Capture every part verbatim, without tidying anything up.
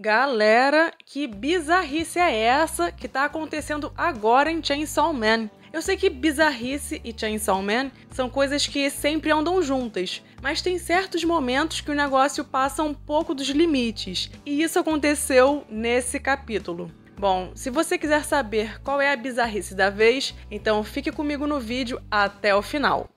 Galera, que bizarrice é essa que tá acontecendo agora em Chainsaw Man? Eu sei que bizarrice e Chainsaw Man são coisas que sempre andam juntas, mas tem certos momentos que o negócio passa um pouco dos limites, e isso aconteceu nesse capítulo. Bom, se você quiser saber qual é a bizarrice da vez, então fique comigo no vídeo até o final.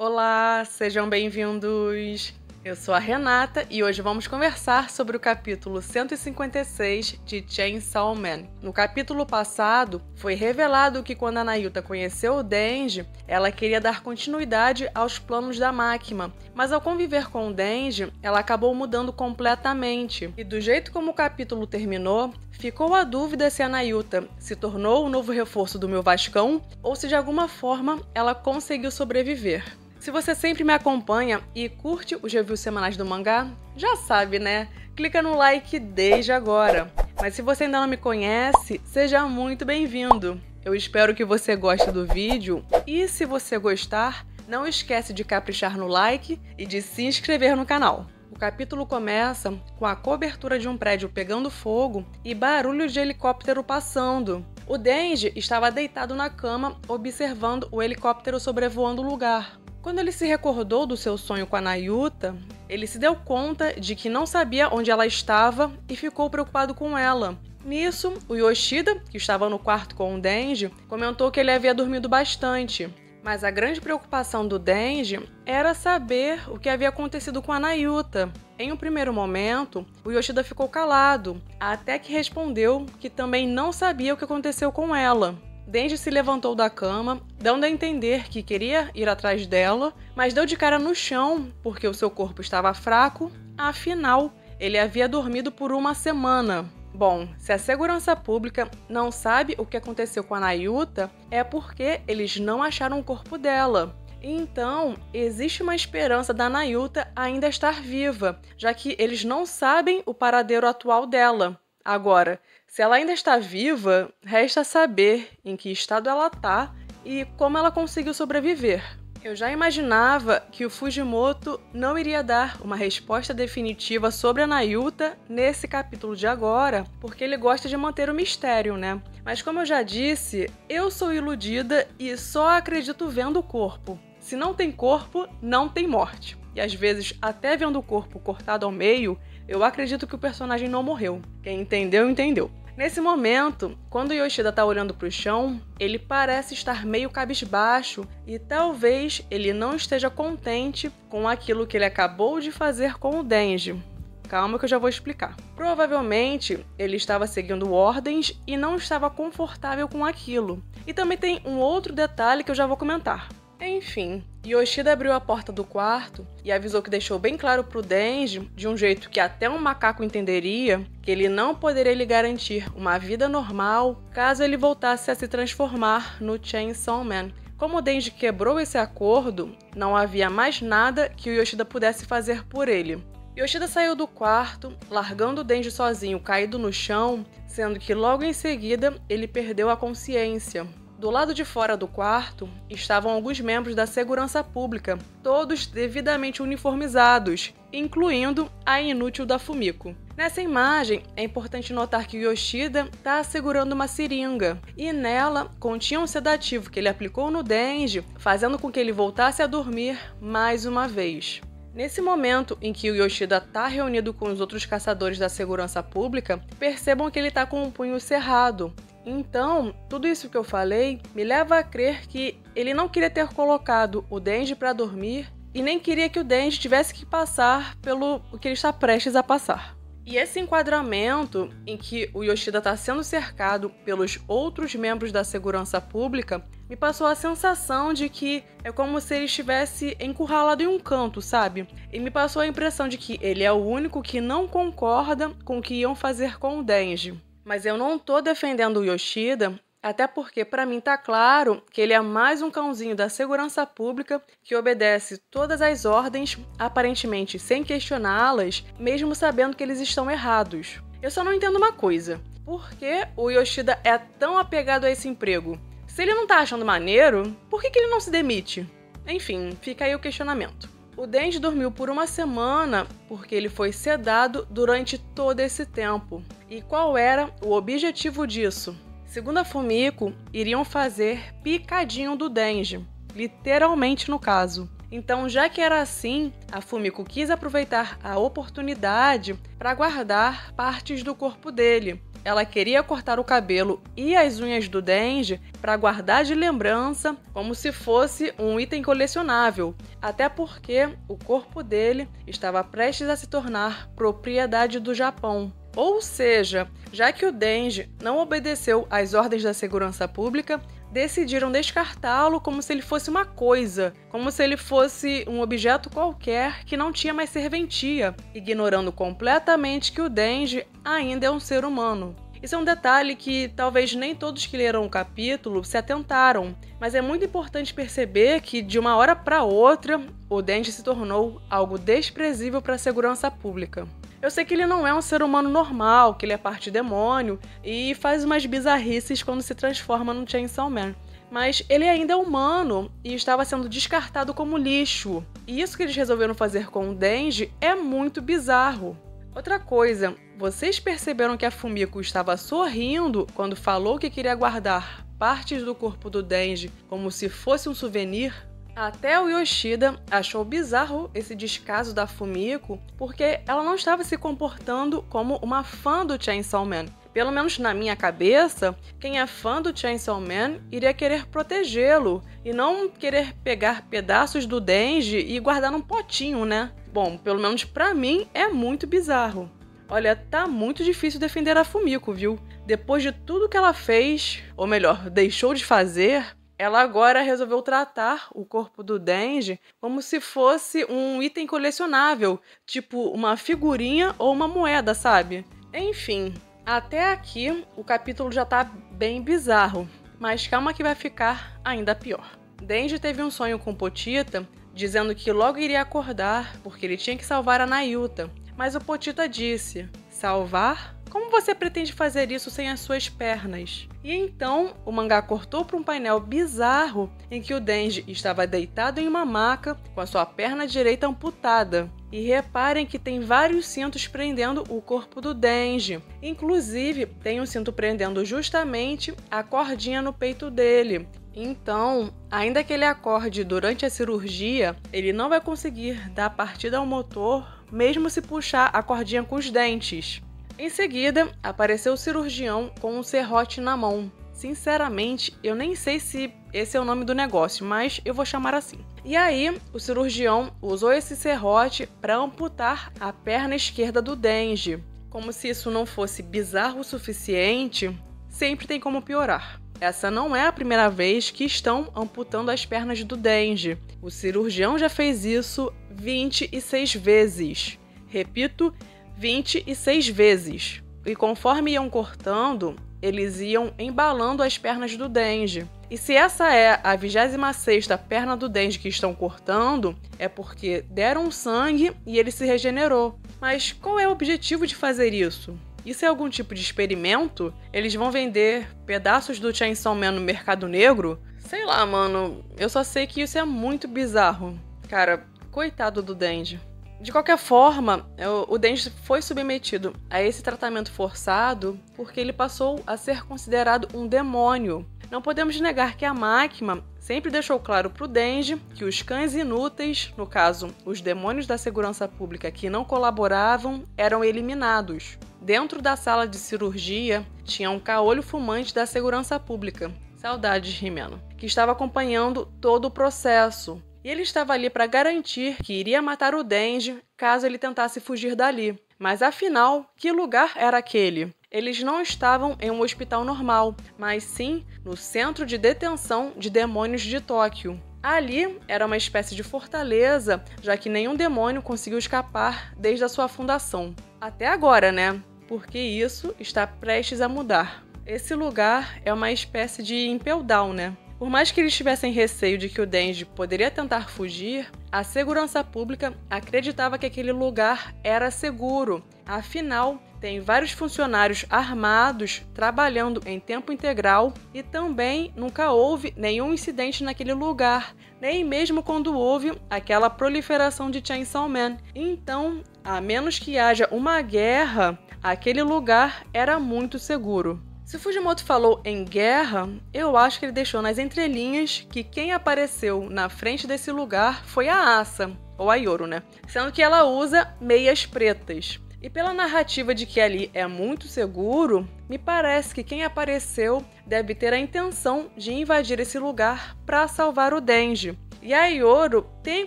Olá, sejam bem-vindos! Eu sou a Renata e hoje vamos conversar sobre o capítulo cento e cinquenta e seis de Chainsaw Man. No capítulo passado, foi revelado que quando a Nayuta conheceu o Denji, ela queria dar continuidade aos planos da Makima, mas ao conviver com o Denji, ela acabou mudando completamente. E do jeito como o capítulo terminou, ficou a dúvida se a Nayuta se tornou o novo reforço do meu Vascão ou se de alguma forma ela conseguiu sobreviver. Se você sempre me acompanha e curte os reviews semanais do mangá, já sabe, né? Clica no like desde agora. Mas se você ainda não me conhece, seja muito bem-vindo. Eu espero que você goste do vídeo e, se você gostar, não esquece de caprichar no like e de se inscrever no canal. O capítulo começa com a cobertura de um prédio pegando fogo e barulho de helicóptero passando. O Denji estava deitado na cama observando o helicóptero sobrevoando o lugar. Quando ele se recordou do seu sonho com a Nayuta, ele se deu conta de que não sabia onde ela estava e ficou preocupado com ela. Nisso, o Yoshida, que estava no quarto com o Denji, comentou que ele havia dormido bastante. Mas a grande preocupação do Denji era saber o que havia acontecido com a Nayuta. Em um primeiro momento, o Yoshida ficou calado, até que respondeu que também não sabia o que aconteceu com ela. Denji se levantou da cama, dando a entender que queria ir atrás dela, mas deu de cara no chão porque o seu corpo estava fraco, afinal, ele havia dormido por uma semana. Bom, se a segurança pública não sabe o que aconteceu com a Nayuta, é porque eles não acharam o corpo dela. Então, existe uma esperança da Nayuta ainda estar viva, já que eles não sabem o paradeiro atual dela. Agora, se ela ainda está viva, resta saber em que estado ela está e como ela conseguiu sobreviver. Eu já imaginava que o Fujimoto não iria dar uma resposta definitiva sobre a Nayuta nesse capítulo de agora, porque ele gosta de manter o mistério, né? Mas como eu já disse, eu sou iludida e só acredito vendo o corpo. Se não tem corpo, não tem morte. E às vezes, até vendo o corpo cortado ao meio, eu acredito que o personagem não morreu. Quem entendeu, entendeu. Nesse momento, quando Yoshida tá olhando pro chão, ele parece estar meio cabisbaixo e talvez ele não esteja contente com aquilo que ele acabou de fazer com o Denji. Calma que eu já vou explicar. Provavelmente, ele estava seguindo ordens e não estava confortável com aquilo. E também tem um outro detalhe que eu já vou comentar. Enfim, Yoshida abriu a porta do quarto e avisou que deixou bem claro pro Denji, de um jeito que até um macaco entenderia, que ele não poderia lhe garantir uma vida normal caso ele voltasse a se transformar no Chainsaw Man. Como o Denji quebrou esse acordo, não havia mais nada que o Yoshida pudesse fazer por ele. Yoshida saiu do quarto, largando o Denji sozinho caído no chão, sendo que logo em seguida ele perdeu a consciência. Do lado de fora do quarto, estavam alguns membros da segurança pública, todos devidamente uniformizados, incluindo a inútil da Fumiko. Nessa imagem, é importante notar que o Yoshida está segurando uma seringa, e nela continha um sedativo que ele aplicou no Denji, fazendo com que ele voltasse a dormir mais uma vez. Nesse momento em que o Yoshida está reunido com os outros caçadores da segurança pública, percebam que ele está com o punho cerrado. Então, tudo isso que eu falei me leva a crer que ele não queria ter colocado o Denji para dormir e nem queria que o Denji tivesse que passar pelo o que ele está prestes a passar. E esse enquadramento em que o Yoshida está sendo cercado pelos outros membros da segurança pública me passou a sensação de que é como se ele estivesse encurralado em um canto, sabe? E me passou a impressão de que ele é o único que não concorda com o que iam fazer com o Denji. Mas eu não tô defendendo o Yoshida, até porque pra mim tá claro que ele é mais um cãozinho da segurança pública que obedece todas as ordens, aparentemente sem questioná-las, mesmo sabendo que eles estão errados. Eu só não entendo uma coisa, por que o Yoshida é tão apegado a esse emprego? Se ele não tá achando maneiro, por que que ele não se demite? Enfim, fica aí o questionamento. O Denji dormiu por uma semana porque ele foi sedado durante todo esse tempo. E qual era o objetivo disso? Segundo a Fumiko, iriam fazer picadinho do Denji, literalmente no caso. Então, já que era assim, a Fumiko quis aproveitar a oportunidade para guardar partes do corpo dele. Ela queria cortar o cabelo e as unhas do Denji para guardar de lembrança como se fosse um item colecionável, até porque o corpo dele estava prestes a se tornar propriedade do Japão. Ou seja, já que o Denji não obedeceu às ordens da segurança pública, decidiram descartá-lo como se ele fosse uma coisa, como se ele fosse um objeto qualquer que não tinha mais serventia, ignorando completamente que o Denji ainda é um ser humano. Isso é um detalhe que talvez nem todos que leram o capítulo se atentaram, mas é muito importante perceber que de uma hora para outra o Denji se tornou algo desprezível para a segurança pública. Eu sei que ele não é um ser humano normal, que ele é parte demônio e faz umas bizarrices quando se transforma no Chainsaw Man. Mas ele ainda é humano e estava sendo descartado como lixo. E isso que eles resolveram fazer com o Denji é muito bizarro. Outra coisa, vocês perceberam que a Fumiko estava sorrindo quando falou que queria guardar partes do corpo do Denji como se fosse um souvenir? Até o Yoshida achou bizarro esse descaso da Fumiko, porque ela não estava se comportando como uma fã do Chainsaw Man. Pelo menos na minha cabeça, quem é fã do Chainsaw Man iria querer protegê-lo, e não querer pegar pedaços do Denji e guardar num potinho, né? Bom, pelo menos pra mim é muito bizarro. Olha, tá muito difícil defender a Fumiko, viu? Depois de tudo que ela fez, ou melhor, deixou de fazer, ela agora resolveu tratar o corpo do Denji como se fosse um item colecionável, tipo uma figurinha ou uma moeda, sabe? Enfim, até aqui o capítulo já tá bem bizarro, mas calma que vai ficar ainda pior. Denji teve um sonho com Potita, dizendo que logo iria acordar porque ele tinha que salvar a Nayuta, mas o Potita disse: salvar? Como você pretende fazer isso sem as suas pernas? E então, o mangá cortou para um painel bizarro em que o Denji estava deitado em uma maca com a sua perna direita amputada. E reparem que tem vários cintos prendendo o corpo do Denji. Inclusive, tem um cinto prendendo justamente a cordinha no peito dele. Então, ainda que ele acorde durante a cirurgia, ele não vai conseguir dar partida ao motor, mesmo se puxar a cordinha com os dentes. Em seguida, apareceu o cirurgião com um serrote na mão. Sinceramente, eu nem sei se esse é o nome do negócio, mas eu vou chamar assim. E aí, o cirurgião usou esse serrote para amputar a perna esquerda do Denji. Como se isso não fosse bizarro o suficiente, sempre tem como piorar. Essa não é a primeira vez que estão amputando as pernas do Denji. O cirurgião já fez isso vinte e seis vezes. Repito, vinte e seis vezes. E conforme iam cortando, eles iam embalando as pernas do Denji. E se essa é a vigésima sexta perna do Denji que estão cortando, é porque deram sangue e ele se regenerou. Mas qual é o objetivo de fazer isso? Isso é algum tipo de experimento? Eles vão vender pedaços do Chainsaw Man no mercado negro? Sei lá, mano. Eu só sei que isso é muito bizarro. Cara, coitado do Denji. De qualquer forma, o Denji foi submetido a esse tratamento forçado porque ele passou a ser considerado um demônio. Não podemos negar que a máquina sempre deixou claro para o Denji que os cães inúteis, no caso, os demônios da segurança pública que não colaboravam, eram eliminados. Dentro da sala de cirurgia, tinha um caolho fumante da segurança pública, saudades Rimeno, que estava acompanhando todo o processo. E ele estava ali para garantir que iria matar o Denji caso ele tentasse fugir dali. Mas afinal, que lugar era aquele? Eles não estavam em um hospital normal, mas sim no Centro de Detenção de Demônios de Tóquio. Ali era uma espécie de fortaleza, já que nenhum demônio conseguiu escapar desde a sua fundação. Até agora, né? Porque isso está prestes a mudar. Esse lugar é uma espécie de Impeldown, né? Por mais que eles tivessem receio de que o Denji poderia tentar fugir, a segurança pública acreditava que aquele lugar era seguro. Afinal, tem vários funcionários armados trabalhando em tempo integral e também nunca houve nenhum incidente naquele lugar, nem mesmo quando houve aquela proliferação de Chainsaw Man. Então, a menos que haja uma guerra, aquele lugar era muito seguro. Se Fujimoto falou em guerra, eu acho que ele deixou nas entrelinhas que quem apareceu na frente desse lugar foi a Asa, ou a Yoru, né? Sendo que ela usa meias pretas. E pela narrativa de que ali é muito seguro, me parece que quem apareceu deve ter a intenção de invadir esse lugar para salvar o Denji. E a Yoru tem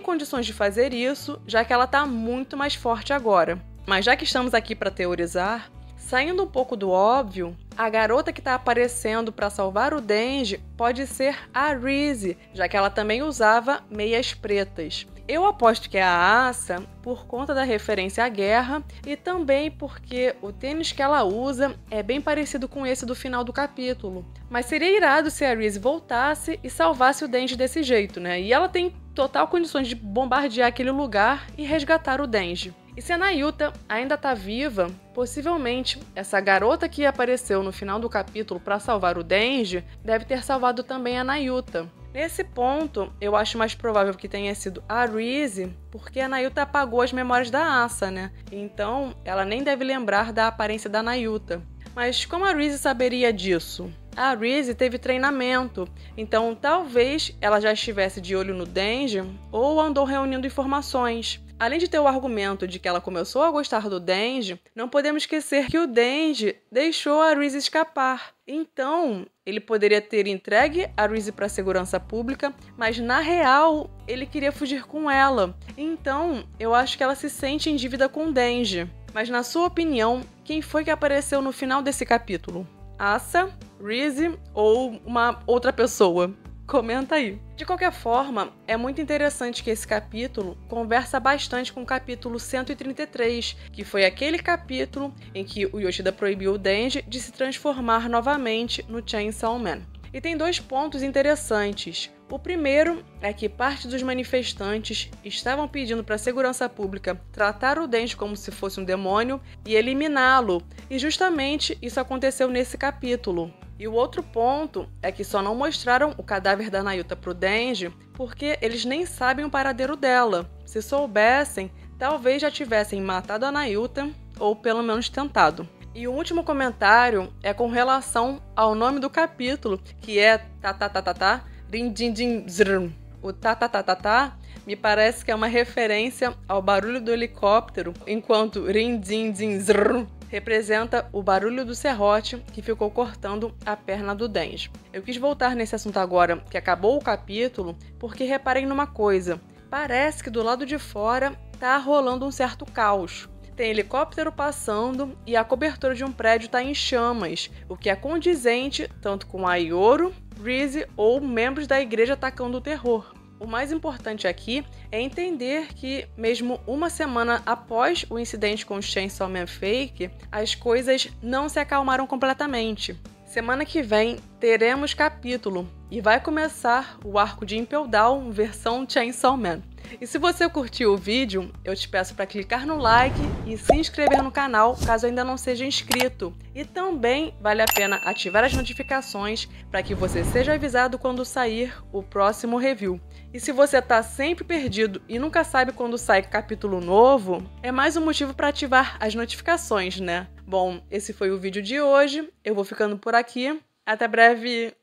condições de fazer isso, já que ela está muito mais forte agora. Mas já que estamos aqui para teorizar, saindo um pouco do óbvio, a garota que está aparecendo para salvar o Denji pode ser a Reze, já que ela também usava meias pretas. Eu aposto que é a Asa, por conta da referência à guerra e também porque o tênis que ela usa é bem parecido com esse do final do capítulo. Mas seria irado se a Reze voltasse e salvasse o Denji desse jeito, né? E ela tem total condições de bombardear aquele lugar e resgatar o Denji. E se a Nayuta ainda tá viva, possivelmente essa garota que apareceu no final do capítulo para salvar o Denji deve ter salvado também a Nayuta. Nesse ponto, eu acho mais provável que tenha sido a Reze, porque a Nayuta apagou as memórias da Asa, né? Então, ela nem deve lembrar da aparência da Nayuta. Mas como a Reze saberia disso? A Reze teve treinamento, então talvez ela já estivesse de olho no Denji ou andou reunindo informações. Além de ter o argumento de que ela começou a gostar do Denji, não podemos esquecer que o Denji deixou a Reze escapar. Então, ele poderia ter entregue a Reze para a segurança pública, mas na real, ele queria fugir com ela. Então, eu acho que ela se sente em dívida com o Denji. Mas na sua opinião, quem foi que apareceu no final desse capítulo? Asa, Reze ou uma outra pessoa? Comenta aí. De qualquer forma, é muito interessante que esse capítulo conversa bastante com o capítulo cento e trinta e três, que foi aquele capítulo em que o Yoshida proibiu o Denji de se transformar novamente no Chainsaw Man. E tem dois pontos interessantes. O primeiro é que parte dos manifestantes estavam pedindo para a segurança pública tratar o Denji como se fosse um demônio e eliminá-lo, e justamente isso aconteceu nesse capítulo. E o outro ponto é que só não mostraram o cadáver da Nayuta pro Denji porque eles nem sabem o paradeiro dela. Se soubessem, talvez já tivessem matado a Nayuta ou pelo menos tentado. E o último comentário é com relação ao nome do capítulo, que é Tatatatá Rindindim Zrum. O Tatatatá me parece que é uma referência ao barulho do helicóptero, enquanto Rindindim Zrum representa o barulho do serrote que ficou cortando a perna do Denji. Eu quis voltar nesse assunto agora que acabou o capítulo, porque reparem numa coisa. Parece que do lado de fora tá rolando um certo caos. Tem helicóptero passando e a cobertura de um prédio tá em chamas, o que é condizente tanto com a Yoru, Reze ou membros da igreja atacando o terror. O mais importante aqui é entender que, mesmo uma semana após o incidente com o Chainsaw Man Fake, as coisas não se acalmaram completamente. Semana que vem teremos capítulo e vai começar o arco de Impeldown versão Chainsaw Man. E se você curtiu o vídeo, eu te peço para clicar no like e se inscrever no canal caso ainda não seja inscrito. E também vale a pena ativar as notificações para que você seja avisado quando sair o próximo review. E se você tá sempre perdido e nunca sabe quando sai capítulo novo, é mais um motivo para ativar as notificações, né? Bom, esse foi o vídeo de hoje, eu vou ficando por aqui, até breve!